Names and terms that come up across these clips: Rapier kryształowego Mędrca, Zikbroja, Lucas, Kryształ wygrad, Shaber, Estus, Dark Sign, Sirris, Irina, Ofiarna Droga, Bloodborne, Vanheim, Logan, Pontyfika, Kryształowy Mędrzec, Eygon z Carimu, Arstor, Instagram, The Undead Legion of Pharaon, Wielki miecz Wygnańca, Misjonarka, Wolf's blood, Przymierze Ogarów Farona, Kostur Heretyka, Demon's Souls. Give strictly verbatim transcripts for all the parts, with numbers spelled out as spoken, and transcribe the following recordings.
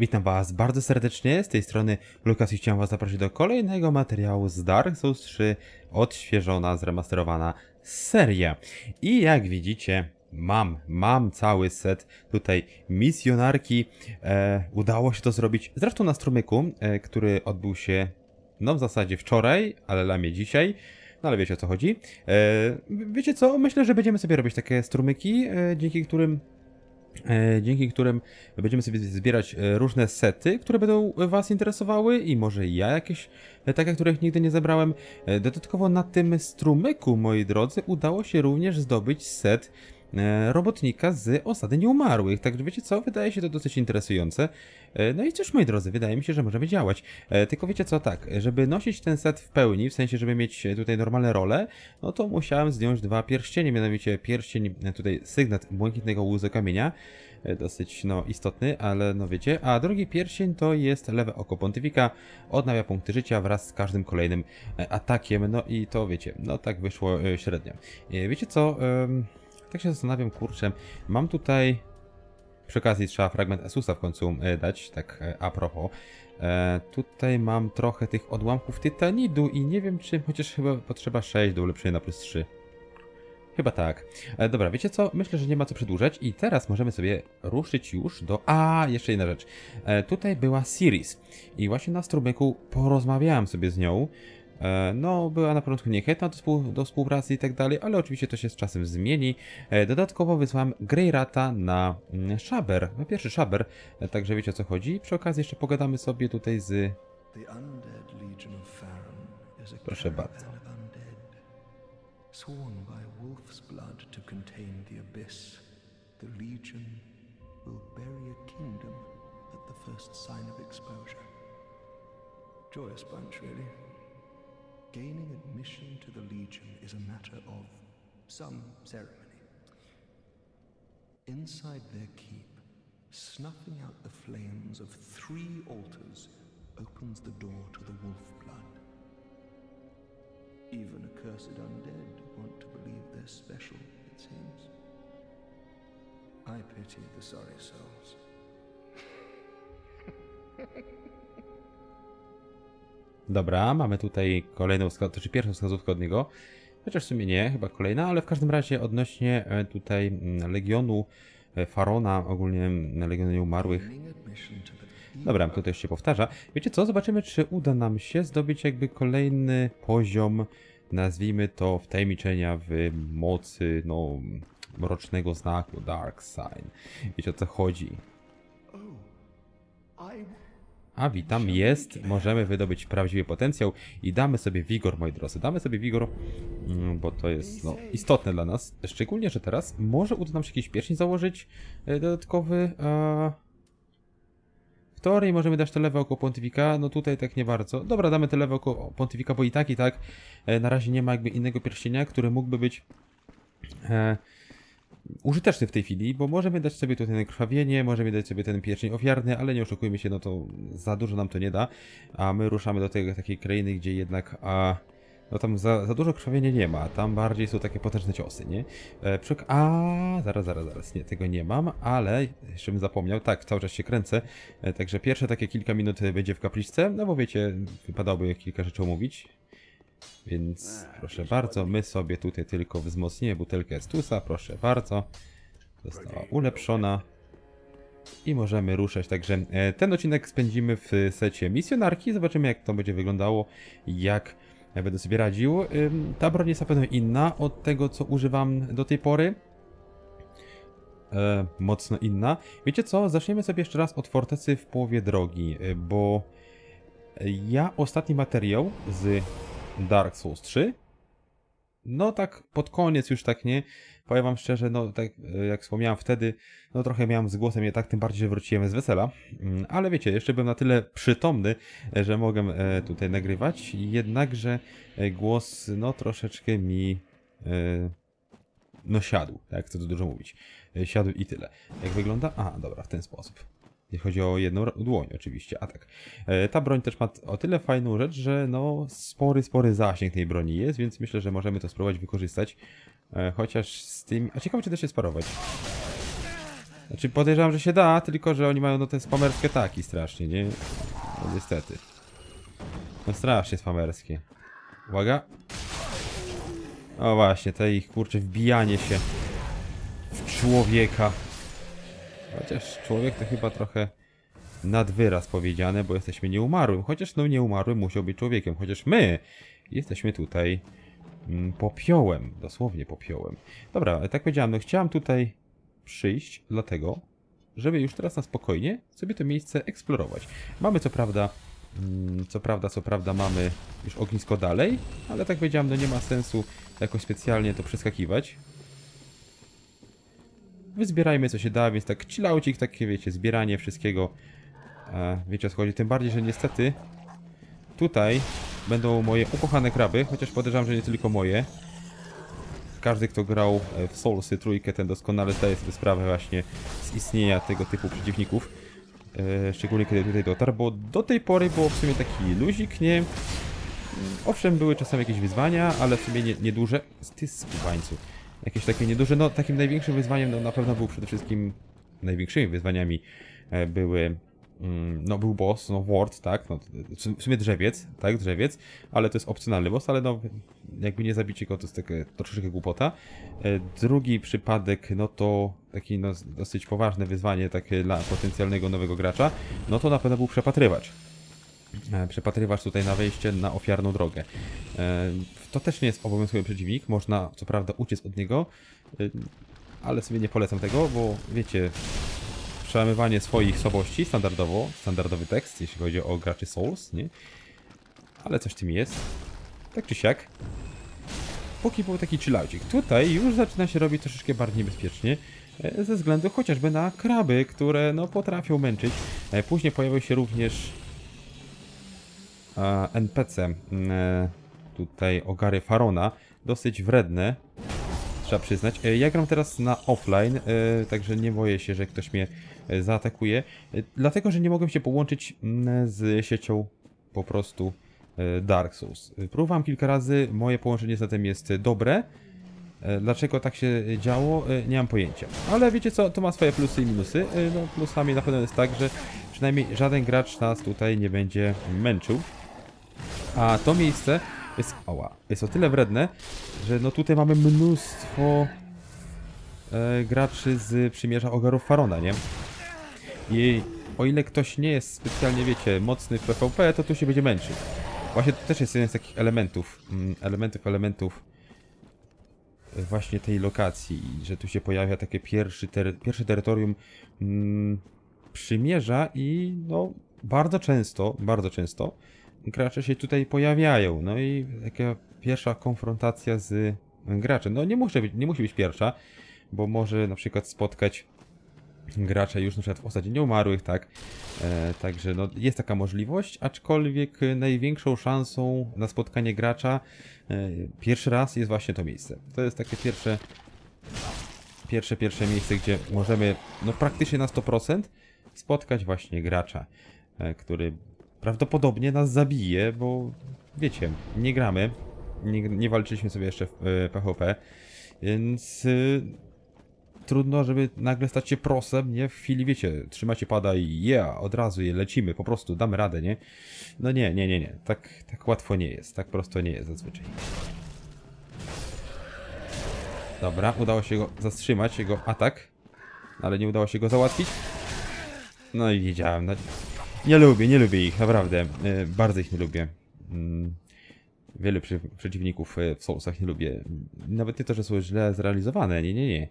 Witam was bardzo serdecznie, z tej strony Lucas i chciałem was zaprosić do kolejnego materiału z Dark Souls trzy, odświeżona, zremasterowana seria. I jak widzicie, mam, mam cały set tutaj misjonarki, e, udało się to zrobić, zresztą na strumyku, e, który odbył się, no w zasadzie wczoraj, ale dla mnie dzisiaj. No ale wiecie o co chodzi. E, wiecie co, myślę, że będziemy sobie robić takie strumyki, e, dzięki którym... Dzięki którym będziemy sobie zbierać różne sety, które będą was interesowały i może ja jakieś takie, których nigdy nie zebrałem. Dodatkowo na tym strumyku, moi drodzy, udało się również zdobyć set robotnika z osady nieumarłych. Także wiecie co, wydaje się to dosyć interesujące. No i cóż, moi drodzy, wydaje mi się, że możemy działać. Tylko wiecie co, tak, żeby nosić ten set w pełni, w sensie, żeby mieć tutaj normalne role, no to musiałem zdjąć dwa pierścienie, mianowicie pierścień, tutaj sygnet błękitnego łzy kamienia, dosyć, no, istotny, ale no wiecie, a drugi pierścień to jest lewe oko Pontyfika, odnawia punkty życia wraz z każdym kolejnym atakiem, no i to wiecie, no tak wyszło średnio. Wiecie co, tak się zastanawiam, kurczę, mam tutaj, przy okazji trzeba fragment Estusa w końcu dać, tak a propos, e, tutaj mam trochę tych odłamków tytanidu i nie wiem czy, chociaż chyba potrzeba sześć do ulepszenia na plus trzy. Chyba tak. E, dobra, wiecie co? Myślę, że nie ma co przedłużać i teraz możemy sobie ruszyć już do... A, jeszcze jedna rzecz. E, tutaj była Sirris i właśnie na strumyku porozmawiałem sobie z nią. No, była na początku niechętna do współpracy i tak dalej, ale oczywiście to się z czasem zmieni. Dodatkowo wysłałem Greyrata na Shaber, na pierwszy Shaber, także wiecie o co chodzi. Przy okazji jeszcze pogadamy sobie tutaj z... The Undead Legion of Pharaon is a proszę bardzo. Sworn by Wolf's blood to contain the abyss. The Legion will bury a kingdom at the first sign of exposure. Joyous bunch, really. Gaining admission to the Legion is a matter of some ceremony. Inside their keep, snuffing out the flames of three altars opens the door to the wolf blood. Even accursed undead want to believe they're special, it seems. I pity the sorry souls. Dobra, mamy tutaj kolejną wskazówkę, czy pierwszą wskazówkę od niego, chociaż w sumie nie, chyba kolejna, ale w każdym razie odnośnie tutaj Legionu Farona, ogólnie Legionu Nieumarłych. Dobra, tutaj się powtarza. Wiecie co, zobaczymy czy uda nam się zdobyć jakby kolejny poziom, nazwijmy to wtajemniczenia w mocy, no, mrocznego znaku, Dark Sign. Wiecie o co chodzi. A witam, jest, możemy wydobyć prawdziwy potencjał i damy sobie wigor, moi drodzy, damy sobie wigor, bo to jest no, istotne dla nas, szczególnie, że teraz może uda nam się jakiś pierścień założyć dodatkowy. A... W teorii możemy dać to lewe oko Pontyfika, no tutaj tak nie bardzo. Dobra, damy to lewe oko Pontyfika, bo i tak, i tak na razie nie ma jakby innego pierścienia, który mógłby być... E... użyteczny w tej chwili, bo możemy dać sobie tutaj krwawienie, możemy dać sobie ten pierścień ofiarny, ale nie oszukujmy się, no to za dużo nam to nie da, a my ruszamy do tej takiej krainy, gdzie jednak a, no tam za, za dużo krwawienia nie ma, tam bardziej są takie potężne ciosy, nie? E, przy, a zaraz, zaraz, zaraz, nie, tego nie mam, ale jeszcze bym zapomniał, tak, cały czas się kręcę, e, także pierwsze takie kilka minut będzie w kapliczce, no bo wiecie, wypadałoby kilka rzeczy omówić. Więc proszę bardzo, my sobie tutaj tylko wzmocnimy butelkę Estusa, proszę bardzo. Została ulepszona. I możemy ruszać, także ten odcinek spędzimy w secie misjonarki. Zobaczymy jak to będzie wyglądało, jak będę sobie radził. Ta broń jest na pewno inna od tego co używam do tej pory. E, mocno inna. Wiecie co, zaczniemy sobie jeszcze raz od fortecy w połowie drogi, bo ja ostatni materiał z... Dark Souls trzy. No tak pod koniec już tak nie. Powiem wam szczerze, no tak jak wspomniałem wtedy, no trochę miałem z głosem nie tak, tym bardziej, że wróciłem z wesela. Ale wiecie, jeszcze byłem na tyle przytomny, że mogę tutaj nagrywać. Jednakże głos no troszeczkę mi no siadł, tak chcę tu dużo mówić. Siadł i tyle. Jak wygląda? A, dobra, w ten sposób. Jeśli chodzi o jedną dłoń oczywiście, a tak. Ta broń też ma o tyle fajną rzecz, że no spory, spory zasięg tej broni jest, więc myślę, że możemy to spróbować wykorzystać. Chociaż z tym... A ciekawe, czy da się sparować. Znaczy podejrzewam, że się da, tylko że oni mają no te spamerskie ataki strasznie, nie? No niestety. No strasznie spamerskie. Uwaga. O właśnie, te ich kurczę wbijanie się w człowieka. Chociaż człowiek to chyba trochę nad wyraz powiedziane, bo jesteśmy nieumarłym. Chociaż no nieumarłym musiał być człowiekiem. Chociaż my jesteśmy tutaj mm, popiołem. Dosłownie popiołem. Dobra, tak powiedziałem, no chciałem tutaj przyjść dlatego, żeby już teraz na spokojnie sobie to miejsce eksplorować. Mamy co prawda, mm, co prawda, co prawda mamy już ognisko dalej, ale tak powiedziałem, no nie ma sensu jakoś specjalnie to przeskakiwać. Wyzbierajmy co się da, więc tak chillaucik, takie wiecie, zbieranie wszystkiego. E, wiecie o co chodzi, tym bardziej, że niestety tutaj będą moje ukochane kraby, chociaż podejrzewam, że nie tylko moje. Każdy, kto grał w Soulsy trójkę, ten doskonale zdaje sobie sprawę właśnie z istnienia tego typu przeciwników. E, szczególnie kiedy tutaj dotarł, bo do tej pory było w sumie taki luzik, nie? Owszem, były czasami jakieś wyzwania, ale w sumie nie, nieduże. Ty skubańcu. Jakieś takie nieduże, no takim największym wyzwaniem no, na pewno był przede wszystkim, największymi wyzwaniami e, były, mm, no był boss, no ward, tak, no, w sumie drzewiec, tak, drzewiec, ale to jest opcjonalny boss, ale no jakby nie zabicie go to jest taka troszeczkę głupota. E, drugi przypadek, no to taki no, dosyć poważne wyzwanie takie dla potencjalnego nowego gracza, no to na pewno był przepatrywacz. Przepatrywasz tutaj na wejście na ofiarną drogę. To też nie jest obowiązkowy przeciwnik, można co prawda uciec od niego, ale sobie nie polecam tego, bo wiecie, przełamywanie swoich słabości standardowo, standardowy tekst, jeśli chodzi o graczy Souls, nie? Ale coś tym jest, tak czy siak. Póki był taki chillaucik, tutaj już zaczyna się robić troszeczkę bardziej niebezpiecznie, ze względu chociażby na kraby, które no potrafią męczyć. Później pojawił się również en pe ce, tutaj Ogary Farona, dosyć wredne, trzeba przyznać. Ja gram teraz na offline, także nie boję się, że ktoś mnie zaatakuje, dlatego, że nie mogłem się połączyć z siecią po prostu Dark Souls. Próbowałem kilka razy, moje połączenie zatem jest dobre. Dlaczego tak się działo? Nie mam pojęcia. Ale wiecie co, to ma swoje plusy i minusy. No, plusami na pewno jest tak, że przynajmniej żaden gracz nas tutaj nie będzie męczył. A to miejsce jest, oła, jest o tyle wredne, że no tutaj mamy mnóstwo e, graczy z Przymierza Ogarów Farona, nie? I o ile ktoś nie jest specjalnie, wiecie, mocny w pe pe pe, to tu się będzie męczył. Właśnie to też jest jeden z takich elementów, elementów, elementów właśnie tej lokacji, że tu się pojawia takie pierwszy ter pierwsze terytorium mm, Przymierza i no bardzo często, bardzo często gracze się tutaj pojawiają, no i taka pierwsza konfrontacja z graczem, no nie, muszę być, nie musi być pierwsza, bo może na przykład spotkać gracza już na przykład w osadzie nieumarłych, tak, e, także no jest taka możliwość, aczkolwiek największą szansą na spotkanie gracza e, pierwszy raz jest właśnie to miejsce. To jest takie pierwsze, pierwsze, pierwsze miejsce, gdzie możemy no praktycznie na sto procent spotkać właśnie gracza, e, który prawdopodobnie nas zabije, bo wiecie, nie gramy, nie, nie walczyliśmy sobie jeszcze w e, pe pe pe, więc e, trudno, żeby nagle stać się prosem, nie? W chwili, wiecie, trzymacie pada i yeah, od razu je lecimy, po prostu damy radę, nie? No nie, nie, nie, nie. Tak, tak łatwo nie jest, tak prosto nie jest zazwyczaj. Dobra, udało się go zatrzymać, jego atak, ale nie udało się go załatwić. No i wiedziałem, no, nie lubię, nie lubię ich, naprawdę, yy, bardzo ich nie lubię. Yy. Wielu przy, przeciwników w Soulsach nie lubię, nawet nie to, że są źle zrealizowane, nie, nie, nie.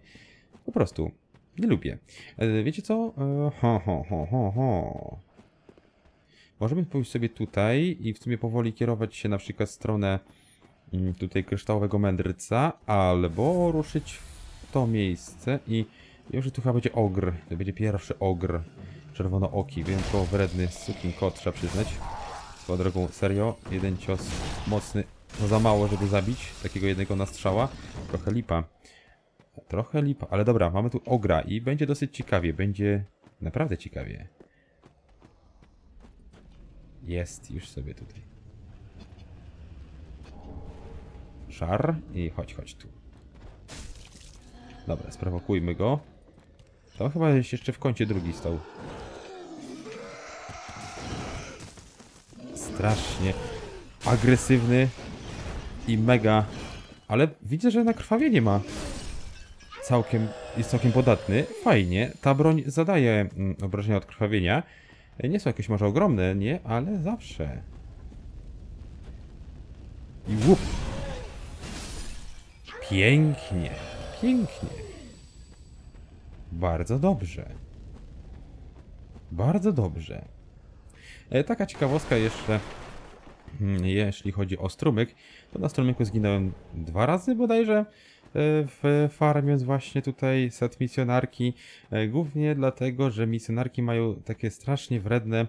Po prostu. Nie lubię. Wiecie co? Ho, ho, ho, ho, ho. Możemy pójść sobie tutaj i w sumie powoli kierować się na przykład w stronę tutaj kryształowego mędrca, albo ruszyć w to miejsce i już tu chyba będzie ogr. To będzie pierwszy ogr czerwonooki, wyjątkowo wredny sukin kot, trzeba przyznać. Swoją drogą, serio, jeden cios mocny, no za mało, żeby zabić takiego jednego na strzała. Trochę lipa. Trochę lipa, ale dobra, mamy tu ogra i będzie dosyć ciekawie, będzie naprawdę ciekawie. Jest już sobie tutaj. Szar i chodź, chodź tu. Dobra, sprowokujmy go. To chyba jeszcze w kącie drugi stał. Strasznie agresywny i mega. Ale widzę, że na krwawienie ma. Całkiem, jest całkiem podatny. Fajnie. Ta broń zadaje obrażenia od krwawienia. Nie są jakieś może ogromne, nie? Ale zawsze. I łup. Pięknie. Pięknie. Bardzo dobrze. Bardzo dobrze. Taka ciekawostka jeszcze, jeśli chodzi o strumyk, to na strumyku zginąłem dwa razy bodajże w farmie właśnie tutaj set misjonarki, głównie dlatego, że misjonarki mają takie strasznie wredne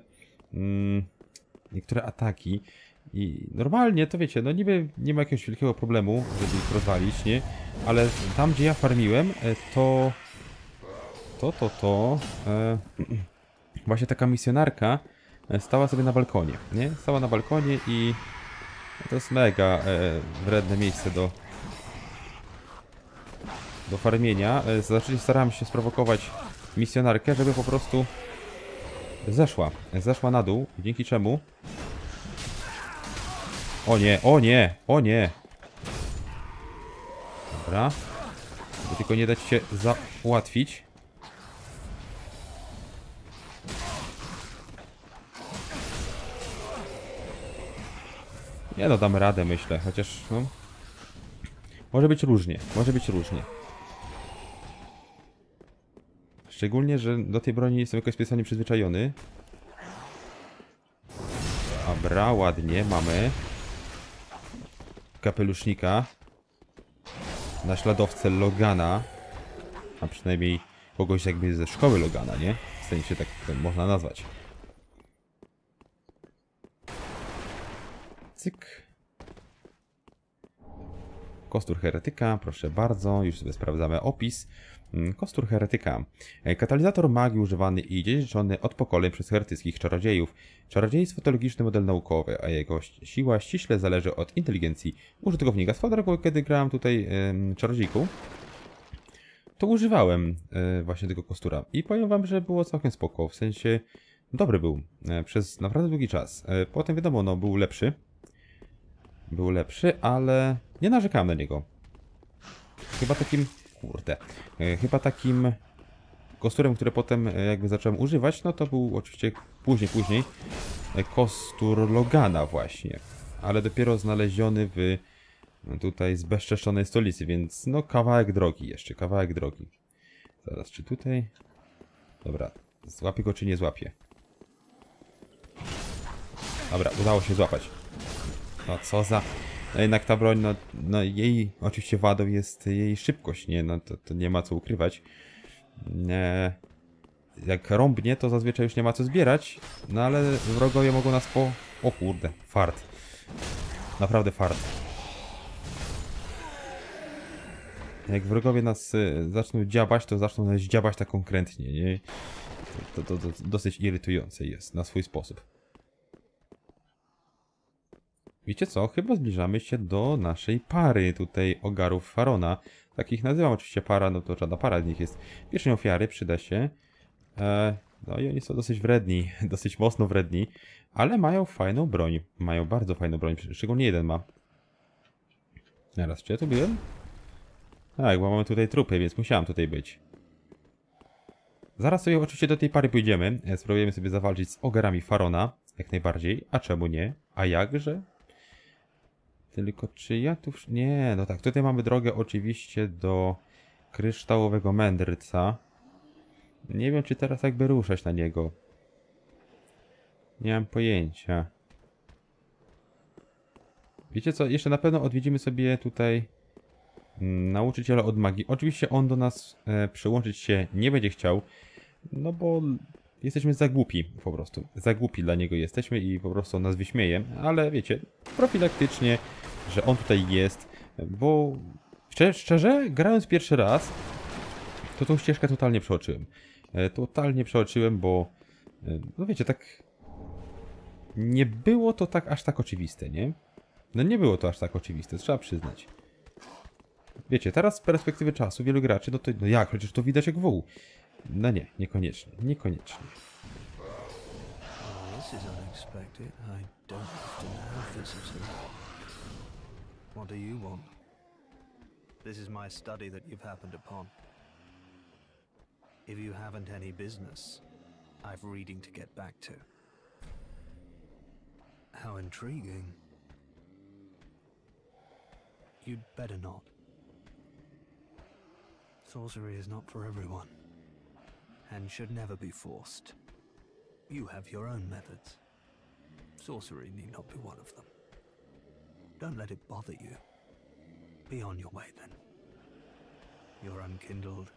mm, niektóre ataki i normalnie to wiecie, no niby nie ma jakiegoś wielkiego problemu, żeby ich rozwalić, nie? Ale tam gdzie ja farmiłem, to to, to, to e, właśnie taka misjonarka stała sobie na balkonie, nie? Stała na balkonie i to jest mega e, wredne miejsce do do farmienia. E, znaczy starałem się sprowokować misjonarkę, żeby po prostu zeszła, zeszła na dół, dzięki czemu... O nie, o nie, o nie! Dobra. Żeby tylko nie dać się załatwić. Nie no, dam radę, myślę, chociaż no... Może być różnie, może być różnie. Szczególnie, że do tej broni jestem jakoś specjalnie przyzwyczajony. Dobra, ładnie, mamy kapelusznika, naśladowcę Logana, a przynajmniej kogoś jakby ze szkoły Logana, nie? W sensie tak to można nazwać. Cyk. Kostur heretyka, proszę bardzo, już sobie sprawdzamy opis. Kostur heretyka. Katalizator magii używany i dziedziczony od pokoleń przez heretyckich czarodziejów. Czarodziejstwo to logiczny model naukowy, a jego siła ściśle zależy od inteligencji użytkownika. Swoją drogą, kiedy grałem tutaj yy, czarodziejką, to używałem yy, właśnie tego kostura i powiem wam, że było całkiem spoko, w sensie dobry był yy, przez naprawdę długi czas. Yy, potem wiadomo, no był lepszy. Był lepszy, ale nie narzekałem na niego. Chyba takim... Kurde. Chyba takim kosturem, który potem jakby zacząłem używać, no to był oczywiście później, później kostur Logana właśnie. Ale dopiero znaleziony w tutaj zbezczeszczonej stolicy, więc no kawałek drogi jeszcze, kawałek drogi. Zaraz, czy tutaj... Dobra, złapię go czy nie złapię? Dobra, udało się złapać. No co za... No jednak ta broń, no, no jej oczywiście wadą jest jej szybkość, nie? No to, to nie ma co ukrywać. E, jak rąbnie, to zazwyczaj już nie ma co zbierać, no ale wrogowie mogą nas po... O kurde, fart. Naprawdę fart. Jak wrogowie nas y, zaczną dziabać, to zaczną nas dziabać tak konkretnie, nie? To, to, to, to dosyć irytujące jest na swój sposób. Wiecie co? Chyba zbliżamy się do naszej pary tutaj Ogarów Farona. Takich nazywam oczywiście para, no to żadna para z nich jest. Pierwszej ofiary przyda się. E, no i oni są dosyć wredni, dosyć mocno wredni, ale mają fajną broń. Mają bardzo fajną broń, szczególnie jeden ma. Zaraz, czy ja tu byłem? Tak, bo mamy tutaj trupy, więc musiałem tutaj być. Zaraz sobie oczywiście do tej pary pójdziemy. Spróbujemy sobie zawalczyć z Ogarami Farona, jak najbardziej. A czemu nie? A jakże? Tylko czy ja tu... Nie, no tak, tutaj mamy drogę oczywiście do kryształowego mędrca. Nie wiem, czy teraz jakby ruszać na niego. Nie mam pojęcia. Wiecie co, jeszcze na pewno odwiedzimy sobie tutaj nauczyciela od magii. Oczywiście on do nas e, przyłączyć się nie będzie chciał, no bo jesteśmy za głupi po prostu. Za głupi dla niego jesteśmy i po prostu on nas wyśmieje, ale wiecie, profilaktycznie, że on tutaj jest, bo szczerze, grając pierwszy raz, to tą ścieżkę totalnie przeoczyłem. Totalnie przeoczyłem, bo no wiecie, tak nie było to tak aż tak oczywiste, nie? No nie było to aż tak oczywiste, trzeba przyznać. Wiecie, teraz z perspektywy czasu wielu graczy, no to no jak, przecież to widać jak wół. No nie, niekoniecznie, niekoniecznie. This is my study that you've happened upon. If you haven't any business, I've reading to get back to. How intriguing. You'd better not. Sorcery is not for everyone, and should never be forced. You have your own methods. Sorcery need not be one of them. Don't let it bother you. Be on your way then. You're unkindled.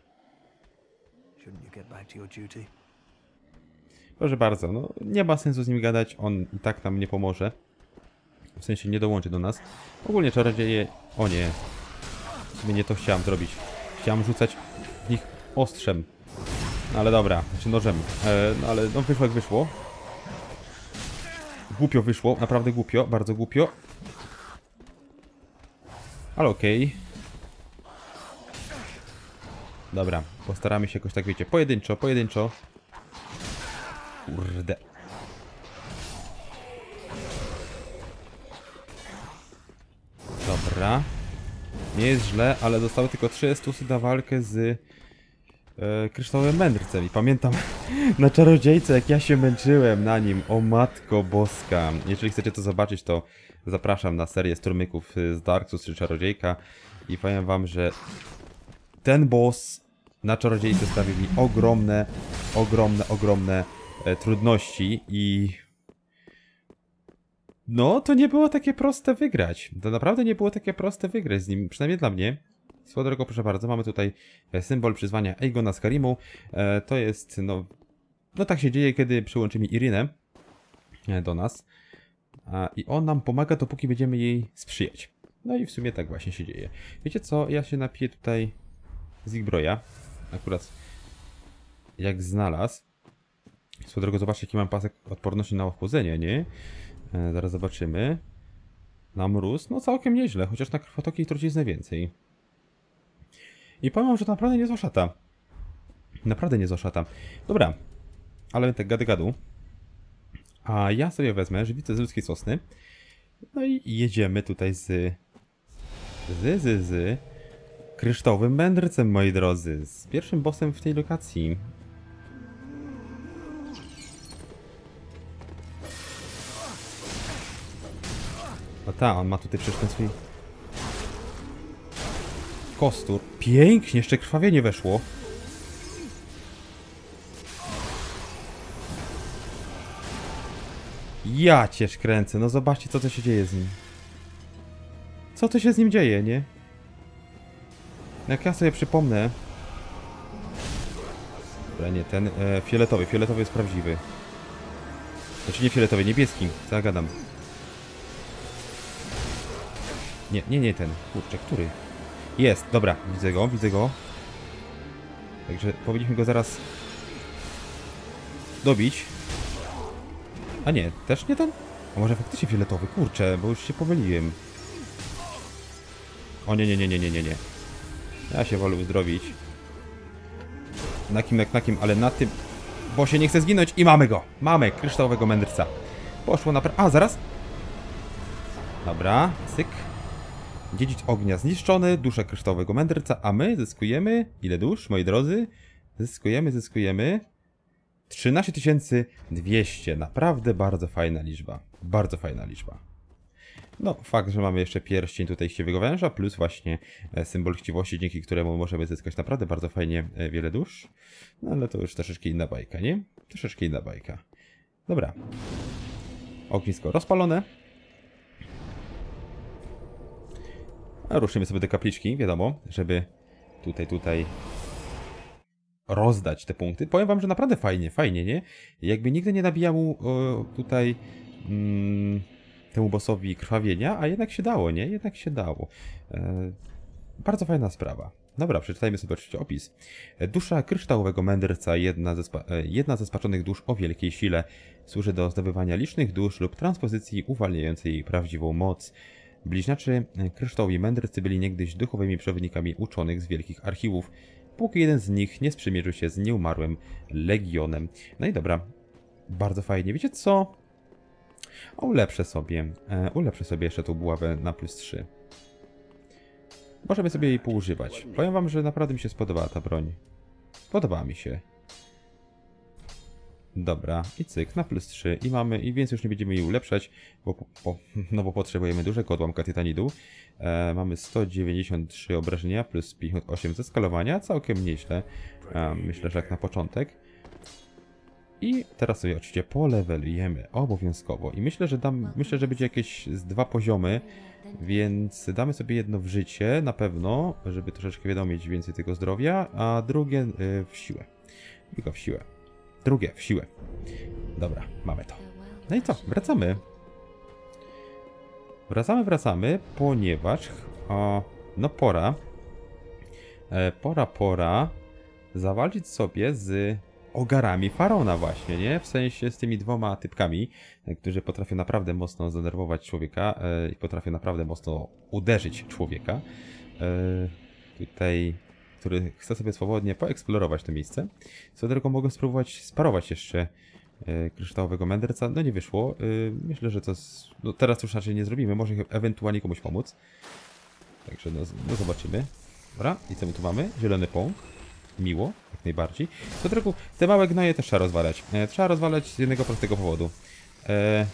Shouldn't you get back to your duty? Proszę bardzo, no nie ma sensu z nim gadać, on i tak nam nie pomoże. W sensie nie dołączy do nas. Ogólnie czarodzieje... O nie. W sumie nie to chciałem zrobić. Chciałem rzucać w nich ostrzem. No ale dobra, znaczy nożem. E, no ale no wyszło jak wyszło. Głupio wyszło, naprawdę głupio, bardzo głupio. Ale okej. Dobra, postaramy się jakoś tak, wiecie, pojedynczo, pojedynczo. Kurde. Dobra. Nie jest źle, ale zostały tylko trzy estusy na walkę z e, kryształowym mędrcem. I pamiętam na czarodziejce, jak ja się męczyłem na nim. O matko boska. Jeżeli chcecie to zobaczyć, to zapraszam na serię strumyków z Dark Souls trzy czarodziejka. I powiem wam, że ten boss na czarodziejce sprawił mi ogromne, ogromne, ogromne e, trudności i... No, to nie było takie proste wygrać. To naprawdę nie było takie proste wygrać z nim, przynajmniej dla mnie. Swoją drogą, proszę bardzo, mamy tutaj symbol przyzwania Eygona z Carimu. E, to jest, no... No tak się dzieje, kiedy przyłączymy Irinę do nas. A, I on nam pomaga, dopóki będziemy jej sprzyjać. No i w sumie tak właśnie się dzieje. Wiecie co, ja się napiję tutaj Zikbroja. Akurat jak znalazł. Swoją drogą, zobaczcie, jaki mam pasek odporności na ochłodzenie, nie? E, zaraz zobaczymy. Na mróz, no całkiem nieźle, chociaż na krwotoki i truciznę więcej. I powiem wam, że to naprawdę niezła szata. Naprawdę niezła szata. Dobra, ale tak gady gadu. A ja sobie wezmę żywicę z ludzkiej sosny. No i jedziemy tutaj z... Z, z, z... kryształowym mędrcem, moi drodzy. Z pierwszym bossem w tej lokacji. O ta, on ma tutaj przecież ten swój... kostur. Pięknie, jeszcze krwawienie weszło. Ja cię kręcę, no zobaczcie, co to się dzieje z nim. Co to się z nim dzieje, nie? Jak ja sobie przypomnę... Dobra, nie, ten e, fioletowy, fioletowy jest prawdziwy. Znaczy nie fioletowy, niebieski, zagadam. Nie, nie, nie ten, kurczę, który? Jest, dobra, widzę go, widzę go. Także powinniśmy go zaraz... dobić. A nie, też nie ten? A może faktycznie fioletowy, kurczę, bo już się pomyliłem. O nie, nie, nie, nie, nie, nie, nie. Ja się wolę uzdrowić. Na kim, na kim, ale na tym... Bo się nie chce zginąć i mamy go! Mamy kryształowego mędrca. Poszło na... Pra... A, zaraz! Dobra, syk. Dziedzic ognia zniszczony, dusza kryształowego mędrca, a my zyskujemy... Ile dusz, moi drodzy? Zyskujemy, zyskujemy... trzynaście tysięcy dwieście. Naprawdę bardzo fajna liczba. Bardzo fajna liczba. No, fakt, że mamy jeszcze pierścień tutaj chciwego węża, plus właśnie symbol chciwości, dzięki któremu możemy zyskać naprawdę bardzo fajnie wiele dusz. No, ale to już troszeczkę inna bajka, nie? Troszeczkę inna bajka. Dobra. Ognisko rozpalone. A ruszymy sobie do kapliczki, wiadomo, żeby tutaj, tutaj... rozdać te punkty. Powiem wam, że naprawdę fajnie, fajnie, nie? Jakby nigdy nie nabijał mu e, tutaj mm, temu bossowi krwawienia, a jednak się dało, nie? Jednak się dało. E, bardzo fajna sprawa. Dobra, przeczytajmy sobie oczywiście opis. Dusza kryształowego mędrca, jedna ze, jedna ze spaczonych dusz o wielkiej sile. Służy do zdobywania licznych dusz lub transpozycji uwalniającej jej prawdziwą moc. Bliźniacy kryształowi mędrcy byli niegdyś duchowymi przewodnikami uczonych z wielkich archiwów. póki jeden z nich nie sprzymierzył się z nieumarłym Legionem. No i dobra, bardzo fajnie. Wiecie co? Ulepszę sobie, e, ulepszę sobie jeszcze tą buławę na plus trzy. Możemy sobie jej poużywać. Powiem wam, że naprawdę mi się spodobała ta broń. Podobała mi się. Dobra, i cyk, na plus trzy i mamy, i więc już nie będziemy jej ulepszać, bo, bo, no bo potrzebujemy dużego odłamka tytanidu. E, mamy sto dziewięćdziesiąt trzy obrażenia, plus pięćdziesiąt osiem ze skalowania, całkiem nieźle, e, myślę, że jak na początek. I teraz sobie oczywiście polewelujemy obowiązkowo i myślę, że dam, myślę, że będzie jakieś z dwa poziomy, więc damy sobie jedno w życie na pewno, żeby troszeczkę wiadomo mieć więcej tego zdrowia, a drugie y, w siłę, tylko w siłę. Drugie, w siłę. Dobra, mamy to. No i co? Wracamy. Wracamy, wracamy, ponieważ... O, no pora. E, pora, pora. Zawalczyć sobie z ogarami Farona właśnie, nie? W sensie z tymi dwoma typkami, którzy potrafią naprawdę mocno zdenerwować człowieka e, i potrafią naprawdę mocno uderzyć człowieka. E, tutaj... który chce sobie swobodnie poeksplorować to miejsce. Co drogą mogę spróbować sparować jeszcze y, kryształowego mędrca. No nie wyszło. Y, myślę, że to... Z... No teraz już raczej nie zrobimy. Może ewentualnie komuś pomóc. Także no, no zobaczymy. Dobra. I co my tu mamy? Zielony pąk. Miło. Jak najbardziej. Co drogą te małe gnoje też trzeba rozwalać. E, trzeba rozwalać z jednego prostego powodu. E,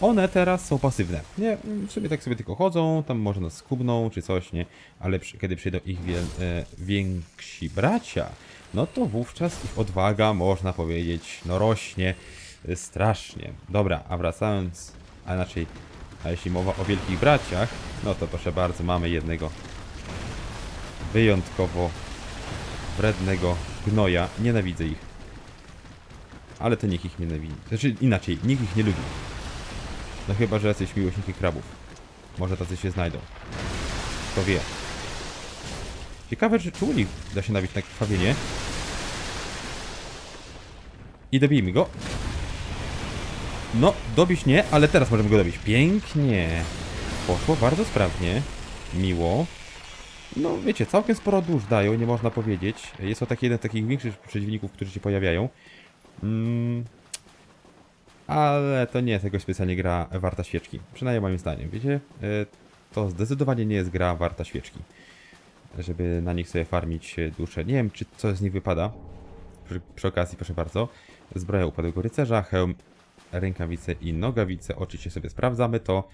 one teraz są pasywne. Nie, w sumie tak sobie tylko chodzą, tam może nas skubną czy coś, nie? Ale przy, kiedy przyjdą ich wie, e, więksi bracia, no to wówczas ich odwaga, można powiedzieć, no rośnie e, strasznie. Dobra, a wracając, a inaczej, a jeśli mowa o wielkich braciach, no to proszę bardzo, mamy jednego wyjątkowo wrednego gnoja. Nienawidzę ich. Ale to nikt ich nienawidzi. Znaczy inaczej, nikt ich nie lubi. No chyba, że jacyś miłośniki krabów. Może tacy się znajdą. Kto wie. Ciekawe, czy, czy u nich da się nabić na krwawienie. I dobijmy go. No, dobić nie, ale teraz możemy go dobić. Pięknie. Poszło bardzo sprawnie. Miło. No wiecie, całkiem sporo dusz dają, nie można powiedzieć. Jest to taki jeden z takich większych przeciwników, którzy się pojawiają. Mm. Ale to nie jest jakoś specjalnie gra warta świeczki. Przynajmniej moim zdaniem, wiecie? To zdecydowanie nie jest gra warta świeczki. Żeby na nich sobie farmić duszę. Nie wiem, czy coś z nich wypada. Przy, przy okazji, proszę bardzo. Zbroja upadłego rycerza, hełm, rękawice i nogawice. Oczywiście sobie sprawdzamy to.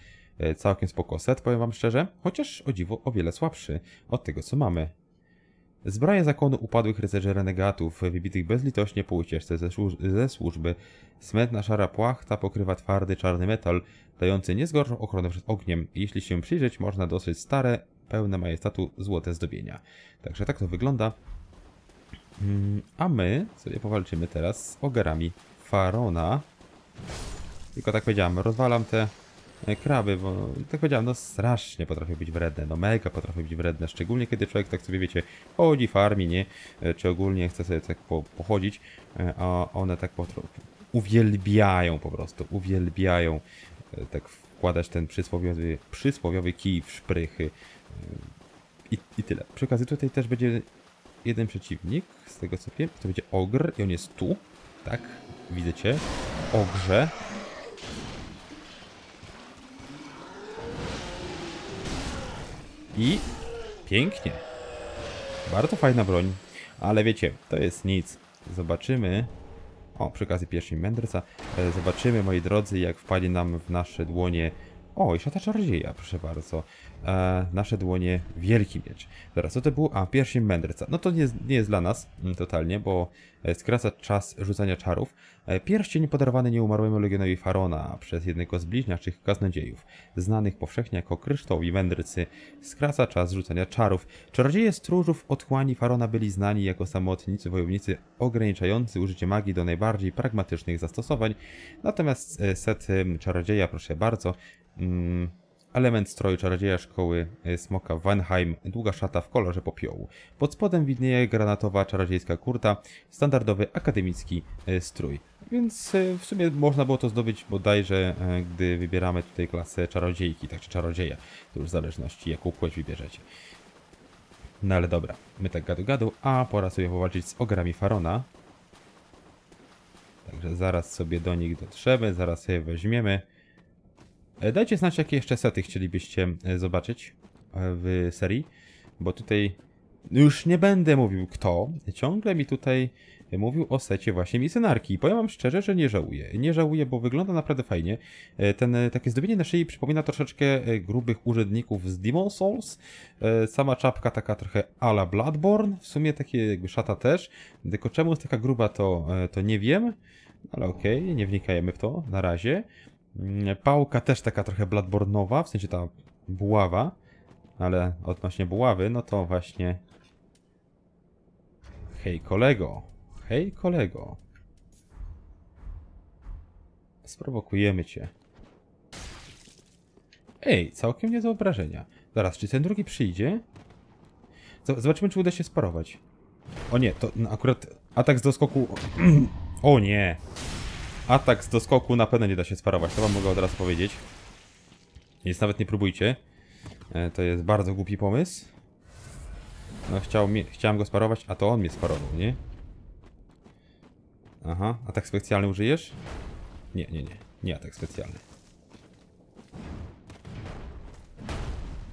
Całkiem spoko set, powiem wam szczerze. Chociaż o dziwo o wiele słabszy od tego, co mamy. Zbroje zakonu upadłych rycerzy renegatów, wybitych bezlitośnie po ucieczce ze, służ ze służby. Smętna szara płachta pokrywa twardy czarny metal, dający niezgorszą ochronę przed ogniem. Jeśli się przyjrzeć, można dostrzec stare, pełne majestatu złote zdobienia. Także tak to wygląda. Mm, a my sobie powalczymy teraz z ogarami Farona. Tylko tak powiedziałem, rozwalam te kraby, bo tak powiedziałem, no strasznie potrafią być wredne, no mega potrafią być wredne, szczególnie kiedy człowiek tak sobie, wiecie, chodzi, farmi, nie, czy ogólnie chce sobie tak po, pochodzić, a one tak potrafią, uwielbiają po prostu, uwielbiają tak wkładać ten przysłowiowy, przysłowiowy kij w szprychy i, i tyle. Przy okazji tutaj też będzie jeden przeciwnik, z tego co wiem, to będzie ogr i on jest tu, tak, widzicie, ogrze. I pięknie. Bardzo fajna broń. Ale wiecie, to jest nic. Zobaczymy. O, przy okazji pierwszy mędrca. Zobaczymy, moi drodzy, jak wpadnie nam w nasze dłonie. O, i szata czarodzieja, proszę bardzo. E, nasze dłonie wielki miecz. Zaraz, co to było? A, pierścień mędrca. No to nie, nie jest dla nas totalnie, bo skraca czas rzucania czarów. E, pierścień podarowany nieumarłemu Legionowi Farona przez jednego z bliźniaczych kaznodziejów, znanych powszechnie jako kryształowi mędrcy. Skraca czas rzucania czarów. Czarodzieje stróżów otchłani Farona byli znani jako samotnicy wojownicy ograniczający użycie magii do najbardziej pragmatycznych zastosowań. Natomiast set czarodzieja, proszę bardzo, Mm, element stroju czarodzieja szkoły smoka Vanheim, długa szata w kolorze popiołu. Pod spodem widnieje granatowa czarodziejska kurta, standardowy akademicki strój. Więc w sumie można było to zdobyć bodajże, gdy wybieramy tutaj klasę czarodziejki, tak czy czarodzieja, to już w zależności jaką płeć wybierzecie. No ale dobra, my tak gadu gadu, a pora sobie powalczyć z Ogarami Farona. Także zaraz sobie do nich dotrzemy, zaraz je weźmiemy. Dajcie znać, jakie jeszcze sety chcielibyście zobaczyć w serii, bo tutaj już nie będę mówił kto, ciągle mi tutaj mówił o secie właśnie misjonarki. Powiem wam szczerze, że nie żałuję. Nie żałuję, bo wygląda naprawdę fajnie. Ten, takie zdobienie na szyi przypomina troszeczkę grubych urzędników z Demon's Souls. Sama czapka taka trochę a la Bloodborne. W sumie takie jakby szata też. Tylko czemu jest taka gruba, to, to nie wiem. Ale okej, okay, nie wnikajemy w to na razie. Pałka też taka trochę Bloodborne'owa, w sensie ta buława. Ale odnośnie buławy, no to właśnie... Hej kolego! Hej kolego! Sprowokujemy cię. Ej, całkiem nie do obrażenia. Zaraz, czy ten drugi przyjdzie? Zobaczymy, czy uda się sparować. O nie, to akurat atak z doskoku... O nie! Atak z doskoku na pewno nie da się sparować, to wam mogę od razu powiedzieć. Więc nawet nie próbujcie. To jest bardzo głupi pomysł. No, chciał mi... chciałem go sparować, a to on mnie sparował, nie? Aha, atak specjalny użyjesz? Nie, nie, nie, nie atak specjalny.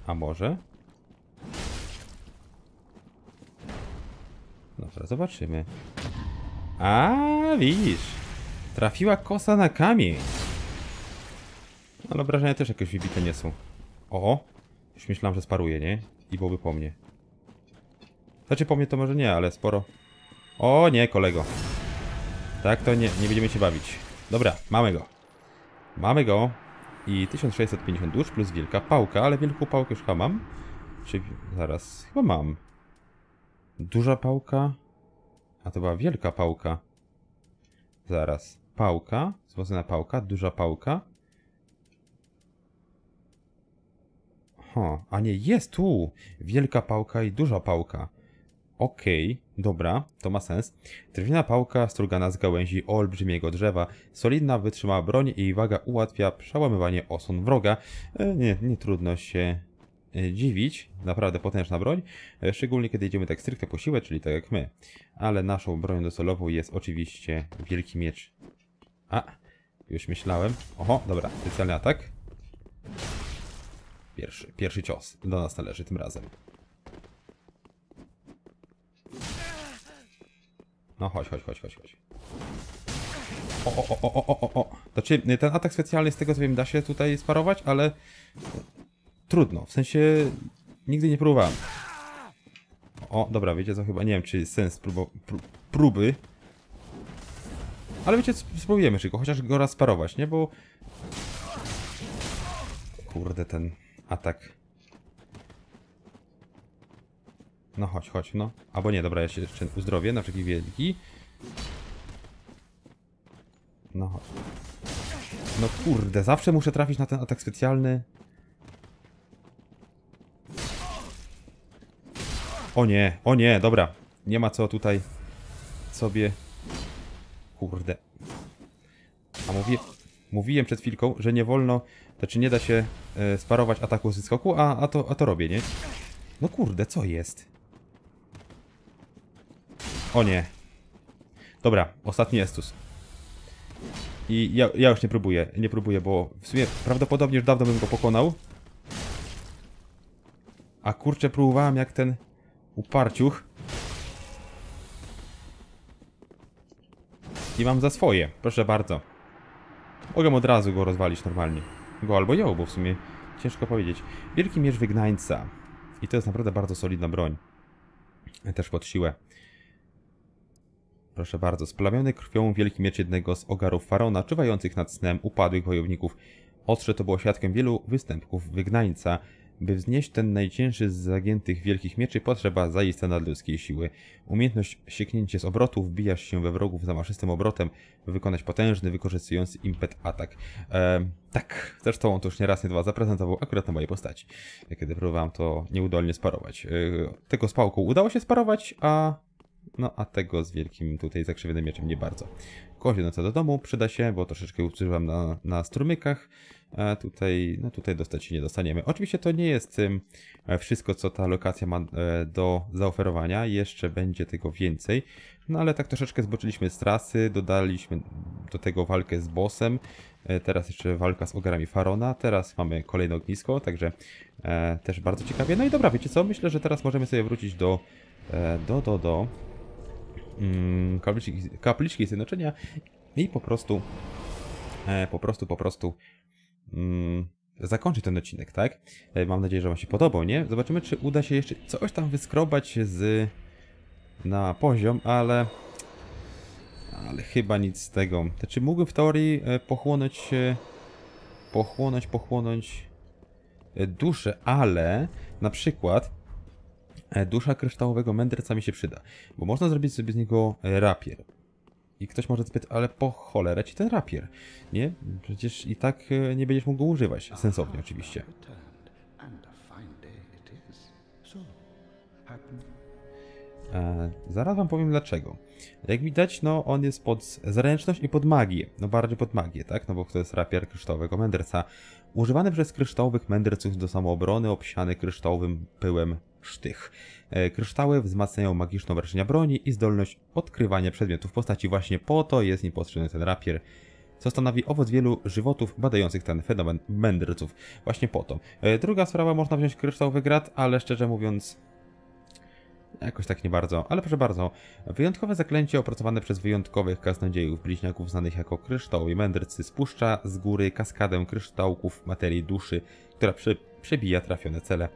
A może? Dobra, zobaczymy. A widzisz! Trafiła kosa na kamień! Ale obrażenia też jakieś wybite nie są. O! Już myślałem, że sparuje, nie? I byłoby po mnie. Znaczy po mnie to może nie, ale sporo. O nie, kolego! Tak, to nie, nie będziemy się bawić. Dobra, mamy go. Mamy go. I tysiąc sześćset pięćdziesiąt dusz plus wielka pałka, ale wielką pałkę już chyba mam. Czy... zaraz, chyba mam. Duża pałka. A to była wielka pałka. Zaraz, pałka, wzmocniona pałka, duża pałka. Ho, a nie, jest tu! Wielka pałka i duża pałka. Okej, okay, dobra, to ma sens. Drewniana pałka strugana z gałęzi olbrzymiego drzewa. Solidna, wytrzymała broń i jej waga ułatwia przełamywanie osłon wroga. Nie, nie trudno się dziwić. Naprawdę potężna broń. Szczególnie kiedy idziemy tak stricte po siłę, czyli tak jak my. Ale naszą bronią docelową jest oczywiście wielki miecz. A, już myślałem. Oho, dobra, specjalny atak. Pierwszy, pierwszy cios do nas należy tym razem. No chodź, chodź, chodź, chodź, chodź. O, o, o, o, o, o. Znaczy, ten atak specjalny z tego co wiem da się tutaj sparować, ale... Trudno, w sensie... Nigdy nie próbowałem. O, dobra, wiecie co, chyba nie wiem czy jest sens próbu... pró... próby. Ale wiecie, spróbujemy szybko, chociaż go raz sparować, nie? Bo... Kurde, ten atak. No chodź, chodź, no. Albo nie, dobra, ja się jeszcze uzdrowię, na wszelki wielki. No chodź. No kurde, zawsze muszę trafić na ten atak specjalny. O nie, o nie, dobra. Nie ma co tutaj sobie... Kurde. A mówię... Mówiłem przed chwilką, że nie wolno... Znaczy nie da się e, sparować ataku z skoku, a, a, to, a to robię, nie? No kurde, co jest? O nie. Dobra, ostatni Estus. I ja, ja już nie próbuję, nie próbuję, bo w sumie prawdopodobnie już dawno bym go pokonał. A kurczę, próbowałem jak ten uparciuch. I mam za swoje, proszę bardzo. Mogę od razu go rozwalić normalnie. Go albo ją, bo w sumie ciężko powiedzieć. Wielki miecz Wygnańca. I to jest naprawdę bardzo solidna broń. Też pod siłę. Proszę bardzo, splamiony krwią wielki miecz jednego z ogarów Farona, czuwających nad snem upadłych wojowników. Ostrze to było świadkiem wielu występków Wygnańca. By wznieść ten najcięższy z zagiętych wielkich mieczy, potrzeba zaiste nadludzkiej siły. Umiejętność sieknięcie z obrotu, wbijasz się we wrogów zamaszystym obrotem, by wykonać potężny, wykorzystujący impet atak. Eee, tak, zresztą on to już nie raz, nie dwa zaprezentował akurat na mojej postaci. Ja kiedy próbowałem to nieudolnie sparować. Eee, tego z pałką udało się sparować, a No a tego z wielkim tutaj zakrzywionym mieczem nie bardzo. Kość wiodąca do domu przyda się, bo troszeczkę używam na, na strumykach. A tutaj, no tutaj dostać się nie dostaniemy. Oczywiście to nie jest wszystko, co ta lokacja ma do zaoferowania. Jeszcze będzie tego więcej. No ale tak troszeczkę zboczyliśmy z trasy. Dodaliśmy do tego walkę z bossem. Teraz jeszcze walka z ogarami Farona. Teraz mamy kolejne ognisko, także też bardzo ciekawie. No i dobra, wiecie co? Myślę, że teraz możemy sobie wrócić do... do, do, do... Mm, kapliczki, kapliczki zjednoczenia i po prostu e, po prostu, po prostu mm, zakończyć ten odcinek, tak? E, mam nadzieję, że wam się podobał, nie? Zobaczymy, czy uda się jeszcze coś tam wyskrobać z na poziom, ale ale chyba nic z tego. Znaczy mógłbym w teorii pochłonąć pochłonąć, pochłonąć duszę, ale na przykład dusza kryształowego mędrca mi się przyda, bo można zrobić sobie z niego rapier. I ktoś może spytać, ale po cholerę ci ten rapier, nie? Przecież i tak nie będziesz mógł go używać, sensownie oczywiście. E, zaraz wam powiem dlaczego. Jak widać, no on jest pod zręczność i pod magię. No bardziej pod magię, tak? No bo to jest rapier kryształowego mędrca. Używany przez kryształowych mędrców do samoobrony, obsiany kryształowym pyłem sztych. Kryształy wzmacniają magiczną wrażenia broni i zdolność odkrywania przedmiotów postaci. Właśnie po to jest im potrzebny ten rapier, co stanowi owoc wielu żywotów badających ten fenomen mędrców. Właśnie po to. Druga sprawa, można wziąć kryształ wygrad, ale szczerze mówiąc jakoś tak nie bardzo, ale proszę bardzo. Wyjątkowe zaklęcie opracowane przez wyjątkowych kaznodziejów bliźniaków znanych jako kryształowi mędrcy spuszcza z góry kaskadę kryształków materii duszy, która przebija trafione cele.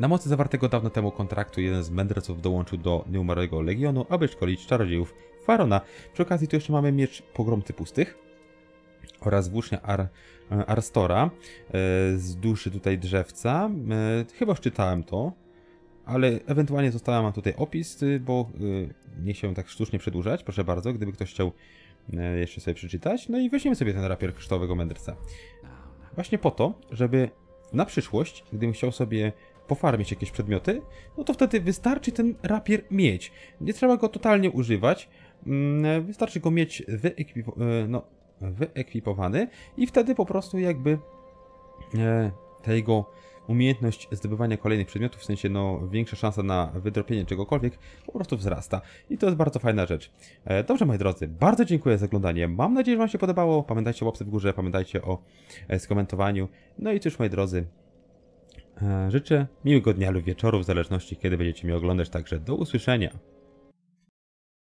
Na mocy zawartego dawno temu kontraktu jeden z mędrców dołączył do nieumarłego Legionu, aby szkolić czarodziejów Farona. Przy okazji tu jeszcze mamy Miecz Pogromty Pustych oraz Włócznia Ar Arstora z duszy tutaj drzewca. Chyba już czytałem to, ale ewentualnie zostawiam tutaj opis, bo nie chciałem tak sztucznie przedłużać, proszę bardzo, gdyby ktoś chciał jeszcze sobie przeczytać. No i weźmiemy sobie ten rapier kryształowego mędrca. Właśnie po to, żeby na przyszłość, gdybym chciał sobie pofarmić jakieś przedmioty, no to wtedy wystarczy ten rapier mieć. Nie trzeba go totalnie używać. Wystarczy go mieć wyekwipo no, wyekwipowany i wtedy po prostu jakby ta jego umiejętność zdobywania kolejnych przedmiotów, w sensie no większa szansa na wydropienie czegokolwiek, po prostu wzrasta. I to jest bardzo fajna rzecz. Dobrze, moi drodzy, bardzo dziękuję za oglądanie. Mam nadzieję, że wam się podobało. Pamiętajcie o łapce w górze, pamiętajcie o skomentowaniu. No i cóż, moi drodzy, życzę miłego dnia lub wieczoru, w zależności kiedy będziecie mnie oglądać, także do usłyszenia.